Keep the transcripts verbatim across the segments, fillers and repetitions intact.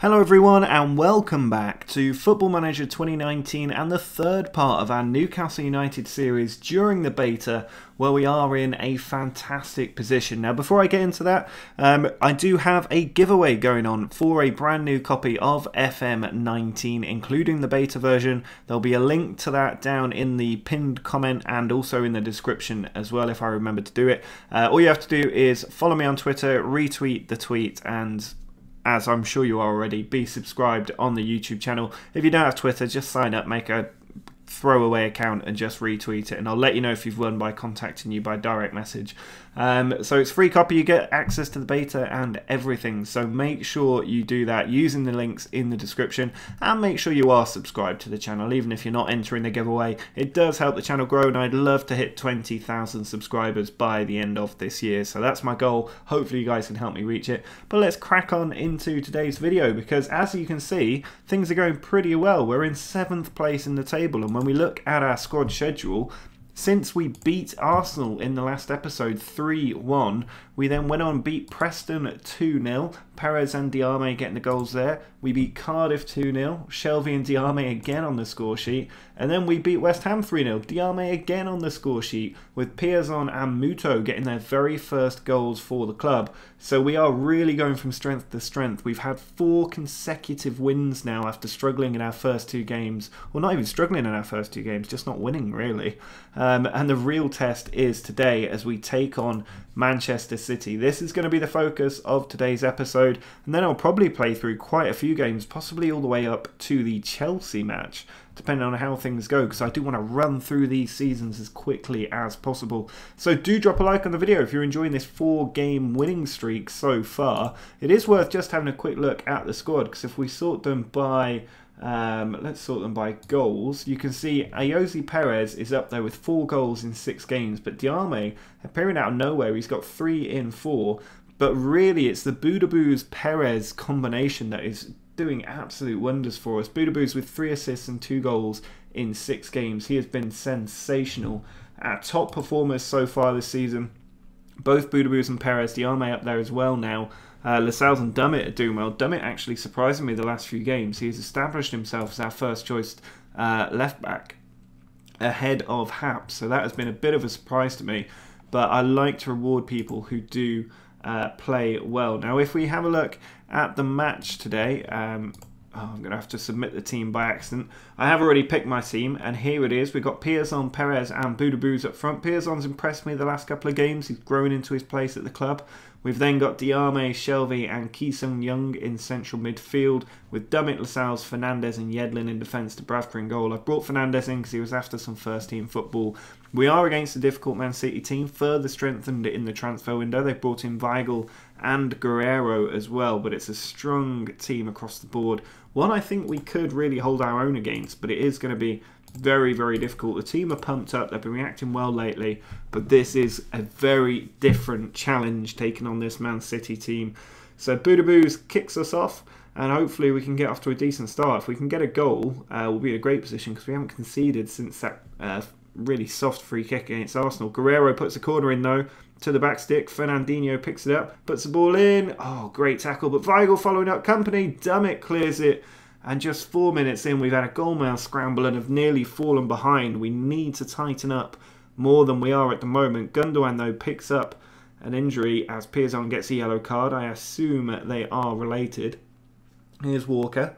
Hello everyone and welcome back to Football Manager twenty nineteen and the third part of our Newcastle United series during the beta, where we are in a fantastic position. Now before I get into that, um, I do have a giveaway going on for a brand new copy of F M nineteen, including the beta version. There'll be a link to that down in the pinned comment and also in the description as well if I remember to do it. Uh, all you have to do is follow me on Twitter, retweet the tweet, and as I'm sure you are already, be subscribed on the YouTube channel. If you don't have Twitter, just sign up, make a throwaway account and just retweet it, and I'll let you know if you've won by contacting you by direct message. Um, so it's free copy, you get access to the beta and everything, so make sure you do that using the links in the description, and make sure you are subscribed to the channel even if you're not entering the giveaway. It does help the channel grow, and I'd love to hit twenty thousand subscribers by the end of this year, so that's my goal. Hopefully you guys can help me reach it. But let's crack on into today's video, because as you can see, things are going pretty well. We're in seventh place in the table, and when we look at our squad schedule, since we beat Arsenal in the last episode three one, we then went on and beat Preston two nil, Pérez and Diame getting the goals there. We beat Cardiff two nil, Shelvey and Diame again on the score sheet, and then we beat West Ham three nil, Diame again on the score sheet, with Piazon and Muto getting their very first goals for the club. So we are really going from strength to strength. We've had four consecutive wins now after struggling in our first two games. Well, not even struggling in our first two games, just not winning really. Um, Um, and the real test is today as we take on Manchester City. This is going to be the focus of today's episode, and then I'll probably play through quite a few games, possibly all the way up to the Chelsea match, depending on how things go, because I do want to run through these seasons as quickly as possible. So do drop a like on the video if you're enjoying this four-game winning streak so far. It is worth just having a quick look at the squad, because if we sort them by... Um, let's sort them by goals. You can see Ayoze Pérez is up there with four goals in six games, but Diame, appearing out of nowhere, he's got three in four. But really, it's the Boudebouz-Pérez combination that is doing absolute wonders for us. Boudebouz with three assists and two goals in six games. He has been sensational. Our top performers so far this season, both Boudebouz and Pérez. Diame up there as well now. Uh, LaSalle and Dummett are doing well. Dummett actually surprising me the last few games. He has established himself as our first choice uh, left back ahead of Hap, so that has been a bit of a surprise to me. But I like to reward people who do uh, play well. Now, if we have a look at the match today, um, oh, I'm going to have to submit the team by accident. I have already picked my team, and here it is. We've got Piazon, Pérez, and Boudebouz up front. Piazon's impressed me the last couple of games. He's grown into his place at the club. We've then got Diame, Shelvey, and Ki Sung-yueng in central midfield, with Dummett, LaSalle, Fernandez, and Yedlin in defence, Dubravka in goal. I brought Fernandez in because he was after some first-team football. We are against a difficult Man City team, further strengthened in the transfer window. They've brought in Weigl and Guerrero as well, but it's a strong team across the board. One I think we could really hold our own against, but it is going to be very, very difficult. The team are pumped up, they've been reacting well lately, but this is a very different challenge taking on this Man City team. So Boudebouz kicks us off, and hopefully we can get off to a decent start. If we can get a goal, uh, we'll be in a great position, because we haven't conceded since that uh, really soft free kick against Arsenal. Guerrero puts a corner in though, to the back stick. Fernandinho picks it up, puts the ball in. Oh, great tackle, but Weigl following up company. Dummett clears it. And just four minutes in, we've had a goalmouth scramble and have nearly fallen behind. We need to tighten up more than we are at the moment. Gundogan, though, picks up an injury as Piazon gets a yellow card. I assume they are related. Here's Walker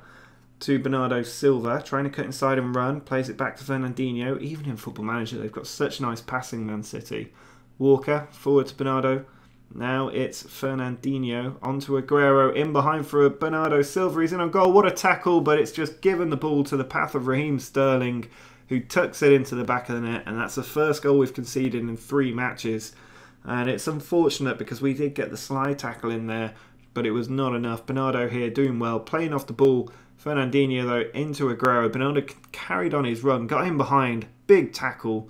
to Bernardo Silva, trying to cut inside and run. Plays it back to Fernandinho. Even in Football Manager, they've got such nice passing, Man City. Walker, forward to Bernardo. Now it's Fernandinho, onto Agüero, in behind for Bernardo Silva, he's in on goal, what a tackle, but it's just given the ball to the path of Raheem Sterling, who tucks it into the back of the net, and that's the first goal we've conceded in three matches, and it's unfortunate because we did get the slide tackle in there, but it was not enough. Bernardo here doing well, playing off the ball. Fernandinho though, into Agüero. Bernardo carried on his run, got in behind, big tackle,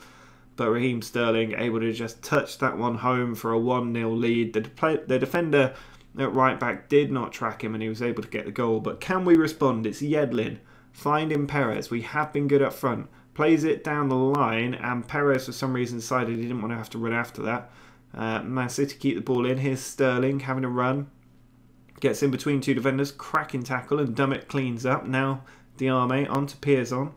but Raheem Sterling able to just touch that one home for a one nil lead. The, play, the defender at right back did not track him and he was able to get the goal. But can we respond? It's Yedlin finding Pérez. We have been good up front. Plays it down the line and Pérez for some reason decided he didn't want to have to run after that. Uh, Man City keep the ball in. Here's Sterling having a run. Gets in between two defenders. Cracking tackle. And Dummett cleans up. Now Diame onto Piazon.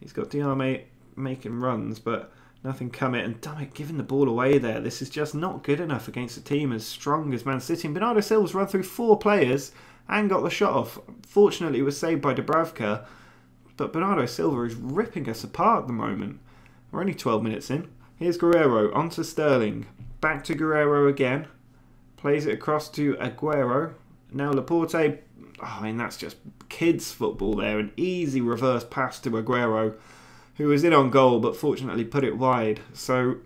He's got Diame making runs, but nothing come it. And Dummett giving the ball away there. This is just not good enough against a team as strong as Man City. And Bernardo Silva's run through four players and got the shot off. Fortunately, it was saved by Dubravka. But Bernardo Silva is ripping us apart at the moment. We're only twelve minutes in. Here's Guerrero. Onto Sterling. Back to Guerrero again. Plays it across to Agüero. Now Laporte. Oh, I mean, that's just kids' football there. An easy reverse pass to Agüero, who was in on goal, but fortunately put it wide. So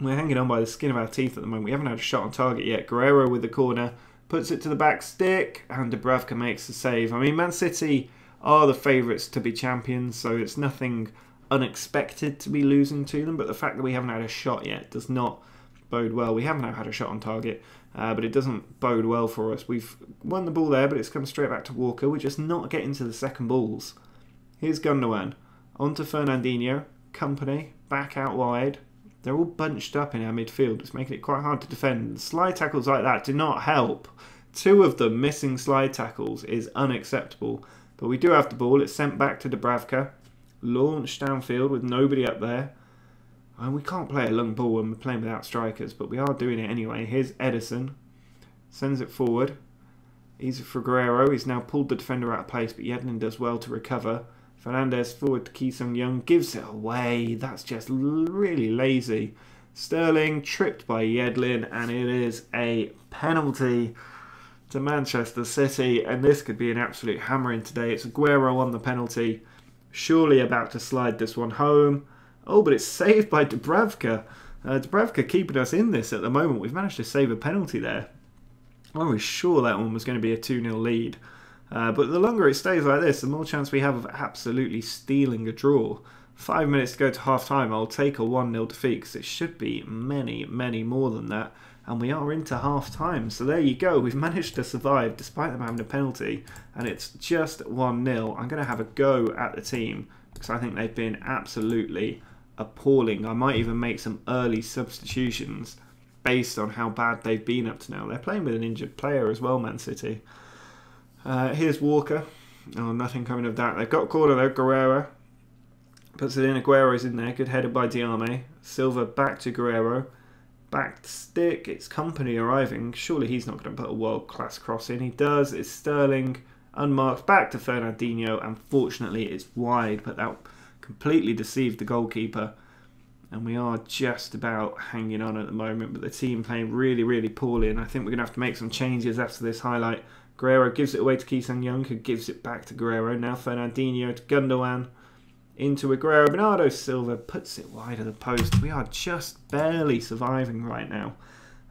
we're hanging on by the skin of our teeth at the moment. We haven't had a shot on target yet. Guerrero with the corner. Puts it to the back stick. And Dubravka makes the save. I mean, Man City are the favourites to be champions, so it's nothing unexpected to be losing to them, but the fact that we haven't had a shot yet does not bode well. We haven't had a shot on target, uh, but it doesn't bode well for us. We've won the ball there, but it's come straight back to Walker. We're just not getting to the second balls. Here's Gundogan. On to Fernandinho. Company. Back out wide. They're all bunched up in our midfield. It's making it quite hard to defend. Slide tackles like that do not help. Two of them missing slide tackles is unacceptable. But we do have the ball. It's sent back to Dubravka. Launched downfield with nobody up there. And we can't play a long ball when we're playing without strikers, but we are doing it anyway. Here's Edison. Sends it forward. Easy for Guerrero. He's now pulled the defender out of place, but Yedlin does well to recover. Fernandez forward to Ki Sung-yueng. Gives it away. That's just really lazy. Sterling tripped by Yedlin, and it is a penalty to Manchester City, and this could be an absolute hammering today. It's Agüero on the penalty, surely about to slide this one home. Oh, but it's saved by Dubravka. Uh, Dubravka keeping us in this at the moment. We've managed to save a penalty there. I was sure that one was going to be a two nil lead. Uh, but the longer it stays like this, the more chance we have of absolutely stealing a draw. Five minutes to go to half-time. I'll take a one nil defeat, because it should be many, many more than that. And we are into half-time, so there you go. We've managed to survive despite them having a penalty, and it's just one nil. I'm going to have a go at the team, because I think they've been absolutely appalling. I might even make some early substitutions based on how bad they've been up to now. They're playing with an injured player as well, Man City. Uh, here's Walker. Oh, nothing coming of that. They've got a corner, though. Guerrero puts it in. Aguero's in there. Good header by Diame. Silva back to Guerrero. Back stick, it's Company arriving. Surely he's not going to put a world-class cross in. He does. It's Sterling, unmarked, back to Fernandinho. Unfortunately, it's wide, but that completely deceived the goalkeeper. And we are just about hanging on at the moment, but the team playing really, really poorly, and I think we're going to have to make some changes after this highlight. Guerrero gives it away to Ki Sung-yueng, who gives it back to Guerrero. Now Fernandinho to Gundogan. Into Agüero. Bernardo Silva puts it wide of the post. We are just barely surviving right now.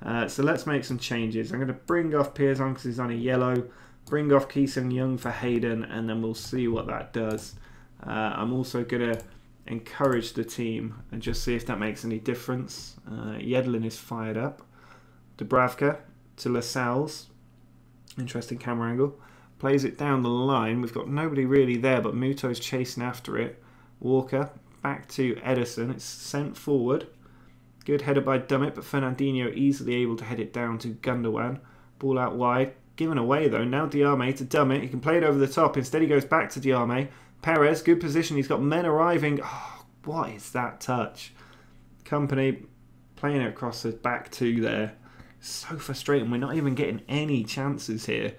Uh, so let's make some changes. I'm going to bring off Piazon because he's on a yellow. Bring off Ki Sung-yueng for Hayden, and then we'll see what that does. Uh, I'm also going to encourage the team and just see if that makes any difference. Uh, Yedlin is fired up. Dubravka to LaSalle's. Interesting camera angle. Plays it down the line. We've got nobody really there, but Muto's chasing after it. Walker, back to Edison. It's sent forward. Good header by Dummett, but Fernandinho easily able to head it down to Gundogan. Ball out wide. Given away, though. Now Diame to Dummett. He can play it over the top. Instead, he goes back to Diame. Pérez, good position. He's got men arriving. Oh, what is that touch? Company playing it across the back two there. So frustrating. We're not even getting any chances here.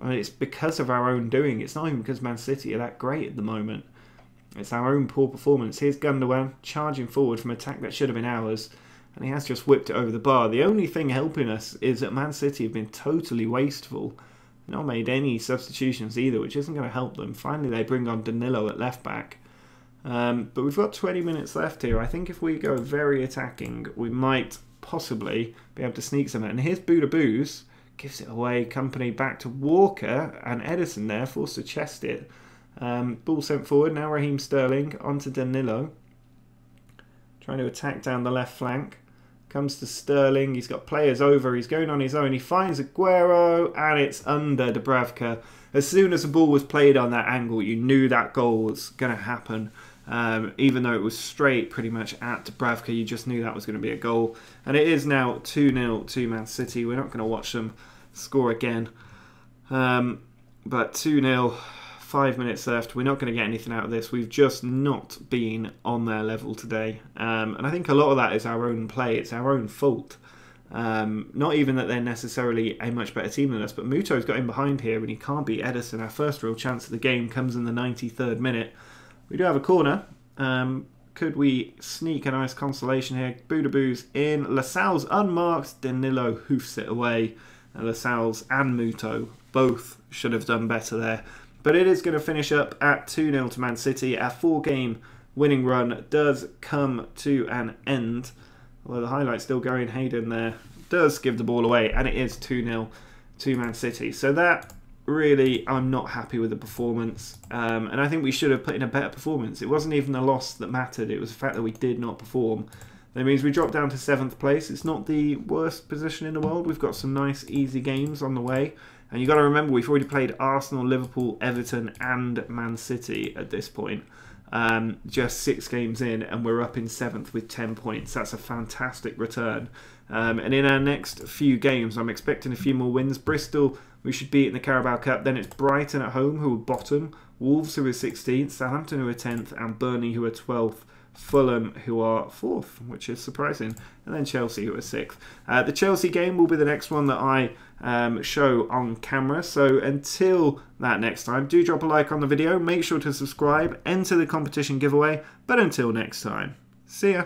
I mean, it's because of our own doing. It's not even because Man City are that great at the moment. It's our own poor performance. Here's Gundogan charging forward from an attack that should have been ours. And he has just whipped it over the bar. The only thing helping us is that Man City have been totally wasteful. Not made any substitutions either, which isn't going to help them. Finally, they bring on Danilo at left-back. Um, but we've got twenty minutes left here. I think if we go very attacking, we might possibly be able to sneak some. And here's Boudebouz. Gives it away. Company back to Walker. And Edison there forced to chest it. Um, ball sent forward, now Raheem Sterling, onto Danilo, trying to attack down the left flank, comes to Sterling, he's got players over, he's going on his own, he finds Agüero, and it's under Dubravka. As soon as the ball was played on that angle, you knew that goal was going to happen, um, even though it was straight pretty much at Dubravka, you just knew that was going to be a goal, and it is now two nil to Man City. We're not going to watch them score again. Um, but two nil, five minutes left. We're not going to get anything out of this. We've just not been on their level today. Um, and I think a lot of that is our own play. It's our own fault. Um, not even that they're necessarily a much better team than us, but Muto's got in behind here and he can't beat Edison. Our first real chance of the game comes in the ninety-third minute. We do have a corner. Um, could we sneak a nice consolation here? Boudebouz in. LaSalle's unmarked. Danilo hoofs it away. And LaSalle's and Muto both should have done better there. But it is going to finish up at two nil to Man City. Our four-game winning run does come to an end. Although the highlight's still going, Hayden there does give the ball away, and it is two nil to Man City. So that, really, I'm not happy with the performance. Um, and I think we should have put in a better performance. It wasn't even the loss that mattered. It was the fact that we did not perform. That means we dropped down to seventh place. It's not the worst position in the world. We've got some nice, easy games on the way. And you've got to remember, we've already played Arsenal, Liverpool, Everton, and Man City at this point. Um, just six games in, and we're up in seventh with ten points. That's a fantastic return. Um, and in our next few games, I'm expecting a few more wins. Bristol, we should beat in the Carabao Cup. Then it's Brighton at home, who are bottom. Wolves, who are sixteenth. Southampton, who are tenth. And Burnley, who are twelfth. Fulham, who are fourth, which is surprising. And then Chelsea, who are sixth. Uh, the Chelsea game will be the next one that I um, show on camera. So until that next time, do drop a like on the video. Make sure to subscribe. Enter the competition giveaway. But until next time, see ya.